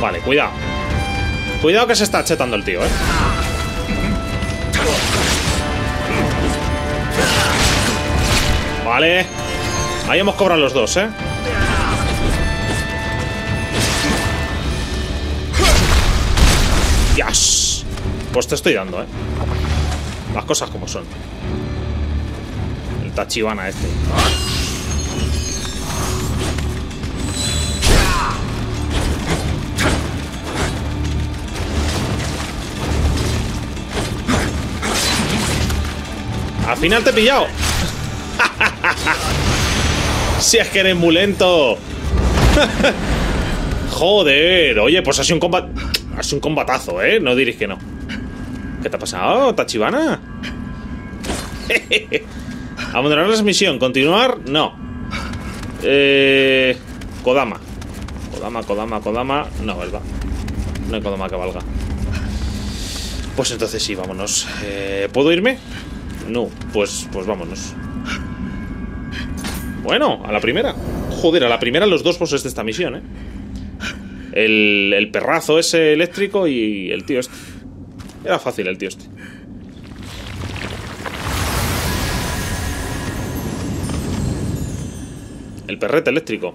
Vale, cuidado. Cuidado que se está chetando el tío, ¿eh? Vale. Ahí hemos cobrado los dos, ¿eh? Yes. Pues te estoy dando, ¿eh? Las cosas como son. El Tachibana este. Al final te he pillado. Si es que eres muy lento. Joder. Oye, pues ha sido un combate. Es un combatazo, ¿eh? No diréis que no. ¿Qué te ha pasado, Tachibana? Abandonar la misión. ¿Continuar? No. Kodama. Kodama. No, ¿verdad? No hay Kodama que valga. Pues entonces sí, vámonos. ¿Puedo irme? No. Pues vámonos. Bueno, a la primera. Joder, a la primera los dos bosses de esta misión, ¿eh? El perrazo ese eléctrico y el tío este. Era fácil el tío este. El perrete eléctrico.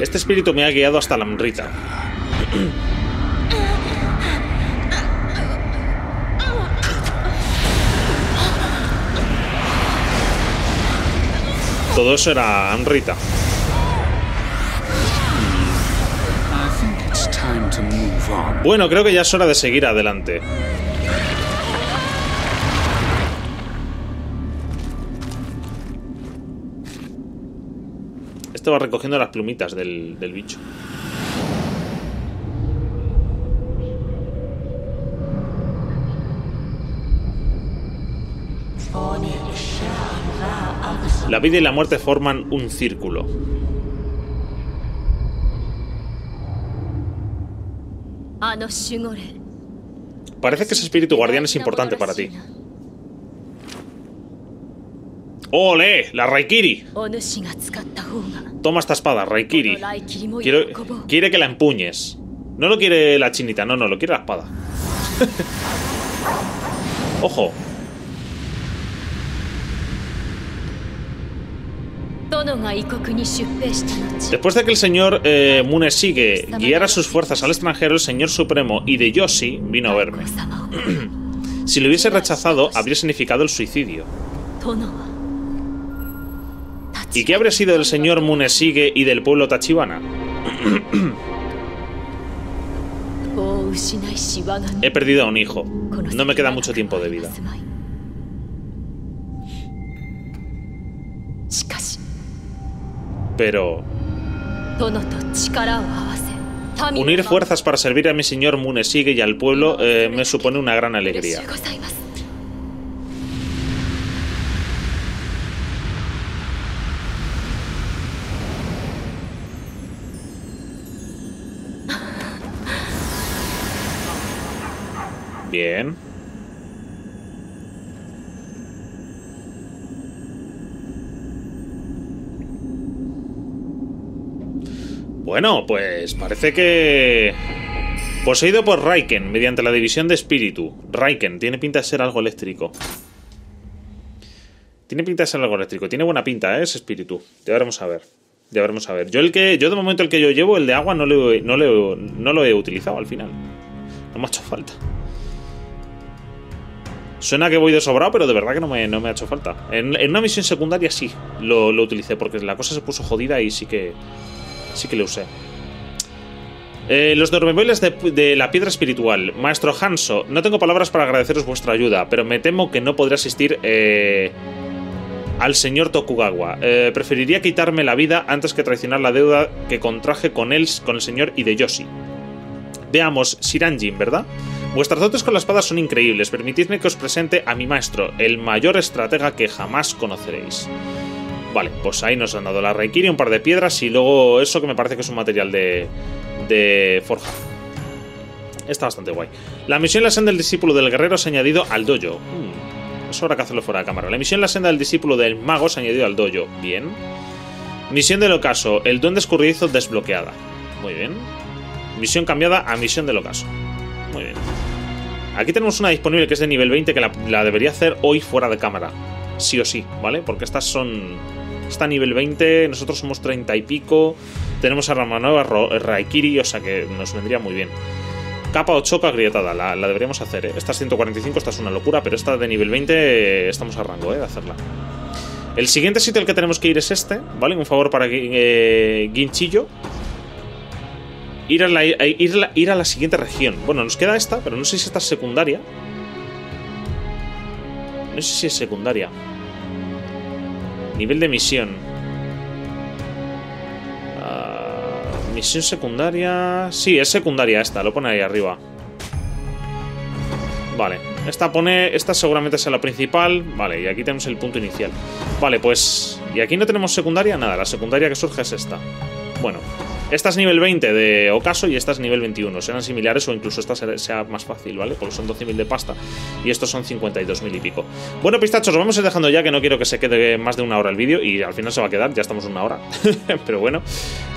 Este espíritu me ha guiado hasta la amrita. Todo eso era amrita. Bueno, creo que ya es hora de seguir adelante. Esto va recogiendo las plumitas del bicho. La vida y la muerte forman un círculo. Parece que ese espíritu guardián es importante para ti. ¡Ole! ¡La Raikiri! Toma esta espada, Raikiri. Quiere que la empuñes. No lo quiere la chinita, no, lo quiere la espada. ¡Ojo! Después de que el señor Muneshige guiara sus fuerzas al extranjero, el señor supremo Hideyoshi vino a verme. Si lo hubiese rechazado, habría significado el suicidio. ¿Y qué habría sido del señor Muneshige y del pueblo Tachibana? He perdido a un hijo. No me queda mucho tiempo de vida. Pero... unir fuerzas para servir a mi señor Muneshige y al pueblo me supone una gran alegría. Bien. Bueno, pues parece que... poseído por Raiken, mediante la división de espíritu. Raiken, tiene pinta de ser algo eléctrico. Tiene buena pinta, ¿eh? Ese espíritu. Ya veremos a ver. Yo de momento el que yo llevo, el de agua, no lo he utilizado al final. No me ha hecho falta. Suena que voy de sobrado, pero de verdad que no me ha hecho falta. En una misión secundaria sí lo utilicé, porque la cosa se puso jodida y sí que lo usé. Los dormeboiles de la piedra espiritual. Maestro Hanzo, no tengo palabras para agradeceros vuestra ayuda, pero me temo que no podré asistir al señor Tokugawa. Preferiría quitarme la vida antes que traicionar la deuda que contraje con el señor Hideyoshi. Veamos, Shiranjin, ¿verdad? Vuestras dotes con la espada son increíbles. Permitidme que os presente a mi maestro, el mayor estratega que jamás conoceréis. Vale, pues ahí nos han dado la Raikiri, un par de piedras y luego eso que me parece que es un material de forja. Está bastante guay. La misión La Senda del Discípulo del Guerrero se ha añadido al dojo. Es hora que hacerlo fuera de cámara. La misión La Senda del Discípulo del Mago se ha añadido al dojo. Bien. Misión del Ocaso. El Duende Escurridizo desbloqueada. Muy bien. Misión cambiada a Misión del Ocaso. Muy bien. Aquí tenemos una disponible que es de nivel 20 que la debería hacer hoy fuera de cámara. Sí o sí, ¿vale? Porque estas son... está a nivel 20, nosotros somos 30 y pico. Tenemos a Ramanueva Raikiri, o sea que nos vendría muy bien. Kappa o Choca agrietada, la deberíamos hacer, ¿eh? Esta es 145, esta es una locura, pero esta de nivel 20 estamos a rango, ¿eh? De hacerla. El siguiente sitio al que tenemos que ir es este, ¿vale? Un favor para Ginchiyo. Ir a la siguiente región. Bueno, nos queda esta, pero no sé si esta es secundaria. No sé si es secundaria. Nivel de misión. Misión secundaria. Sí, es secundaria esta, lo pone ahí arriba. Vale, esta seguramente es la principal. Vale, y aquí tenemos el punto inicial. Vale, pues... ¿y aquí no tenemos secundaria? Nada, la secundaria que surge es esta. Bueno, Esta es nivel 20 de ocaso y esta es nivel 21. Serán similares o incluso esta sea más fácil, ¿vale? Porque son 12.000 de pasta y estos son 52.000 y pico. Bueno, pistachos, os vamos a ir dejando ya, que no quiero que se quede más de una hora el vídeo y al final se va a quedar, ya estamos una hora. Pero bueno,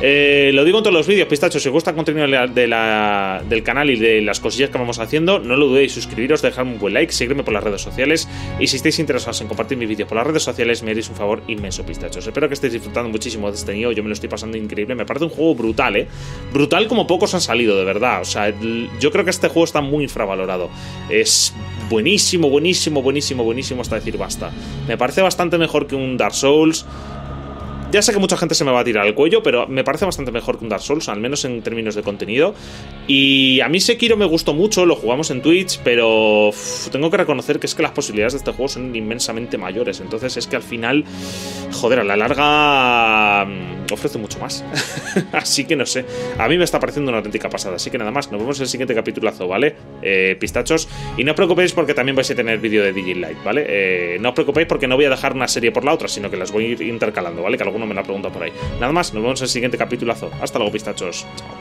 lo digo en todos los vídeos, pistachos, si os gusta el contenido del canal y de las cosillas que vamos haciendo, no lo dudéis, suscribiros, dejarme un buen like, seguirme por las redes sociales y si estáis interesados en compartir mis vídeos por las redes sociales, me haréis un favor inmenso, pistachos. Espero que estéis disfrutando muchísimo de este Nioh, yo me lo estoy pasando increíble, me parece un juego brutal, brutal como pocos han salido, de verdad. O sea, yo creo que este juego está muy infravalorado. Es buenísimo, buenísimo, buenísimo, buenísimo hasta decir basta. Me parece bastante mejor que un Dark Souls. Ya sé que mucha gente se me va a tirar al cuello, pero me parece bastante mejor que un Dark Souls, al menos en términos de contenido. Y a mí Sekiro me gustó mucho, lo jugamos en Twitch, pero tengo que reconocer que es que las posibilidades de este juego son inmensamente mayores. Entonces es que al final, joder, a la larga ofrece mucho más. Así que no sé, a mí me está pareciendo una auténtica pasada. Así que nada más, nos vemos en el siguiente capitulazo, ¿vale? Pistachos. Y no os preocupéis porque también vais a tener vídeo de DJ Live, ¿vale? No os preocupéis porque no voy a dejar una serie por la otra, sino que las voy a ir intercalando, ¿vale? Que alguno me la pregunta por ahí. Nada más, nos vemos en el siguiente capitulazo. Hasta luego, pistachos. Chao.